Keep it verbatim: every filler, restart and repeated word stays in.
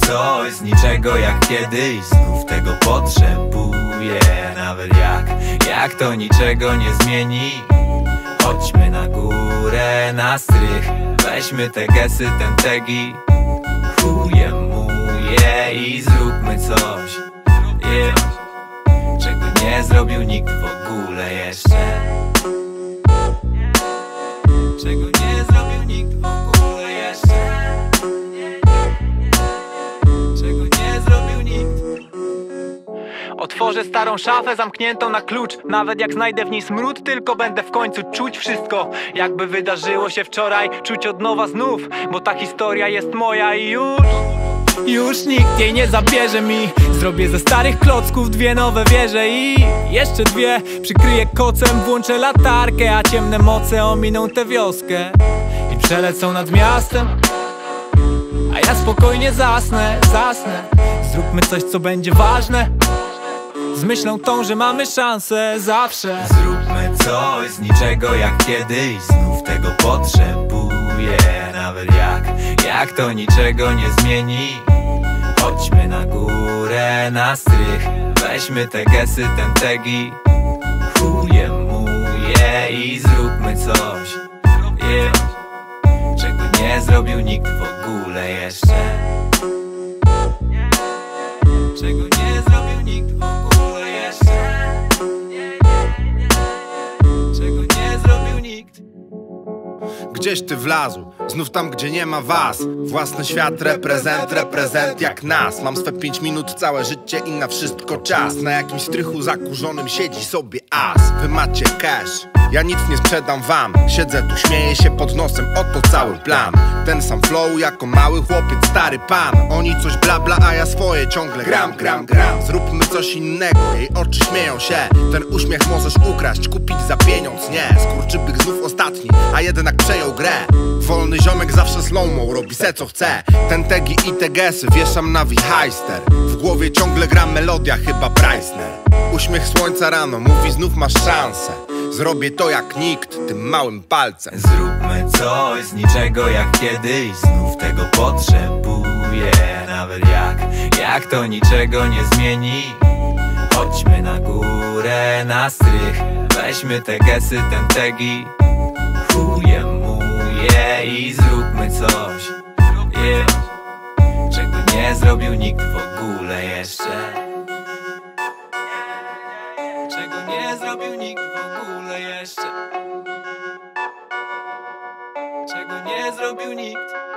coś z niczego jak kiedyś. Znów tego potrzebuję, nawet jak, jak to niczego nie zmieni. Chodźmy na górę, na strych, weźmy te gesy, ten tegi. Chujem muje i zróbmy coś, yeah, czego nie zrobił nikt w ogóle jeszcze. Czego nie zrobił nikt w ogóle jeszcze. Czego nie zrobił nikt. Otworzę starą szafę zamkniętą na klucz. Nawet jak znajdę w niej smród, tylko będę w końcu czuć wszystko, jakby wydarzyło się wczoraj, czuć od nowa znów. Bo ta historia jest moja i już, już nikt jej nie zabierze mi. Zrobię ze starych klocków dwie nowe wieże i jeszcze dwie przykryję kocem, włączę latarkę, a ciemne moce ominą tę wioskę i przelecą nad miastem, a ja spokojnie zasnę, zasnę. Zróbmy coś, co będzie ważne, z myślą tą, że mamy szansę zawsze. Zróbmy coś z niczego jak kiedyś. Znów tego potrzebuję, nawet jak, jak to niczego nie zmieni. Chodźmy na górę, na strych, weźmy te gesy, ten tegi. Chujem muje i zróbmy coś, yeah, czego nie zrobił nikt w ogóle jeszcze. Czego nie zrobił nikt w ogóle jeszcze. Czego nie zrobił nikt. Gdzieś ty wlazł, znów tam gdzie nie ma was. Własny świat, reprezent, reprezent jak nas. Mam swe pięć minut, całe życie i na wszystko czas. Na jakimś strychu zakurzonym siedzi sobie as. Wy macie cash, ja nic nie sprzedam wam. Siedzę tu, śmieję się pod nosem, oto cały plan. Ten sam flow jako mały chłopiec, stary pan. Oni coś bla bla, a ja swoje ciągle gram, gram, gram. Zróbmy coś innego, jej oczy śmieją się. Ten uśmiech możesz ukraść, kupić za pieniądz, nie. Skurczybyk znów ostatni, a jednak przejął grę. Wolny ziomek zawsze slow-mo, robi se co chce. Ten tegi i te gesy wieszam na wichajster. W głowie ciągle gra melodia, chyba Preisner. Uśmiech słońca rano, mówi znów masz szansę. Zrobię to jak nikt, tym małym palcem. Zróbmy coś z niczego jak kiedyś. Znów tego potrzebuję, nawet jak, jak to niczego nie zmieni. Chodźmy na górę, na strych, weźmy te gesy, ten tegi. Chujem muje i zróbmy coś, yeah, czego nie zrobił nikt w ogóle jeszcze. Czego nie zrobił nikt w ogóle jeszcze. Czego nie zrobił nikt.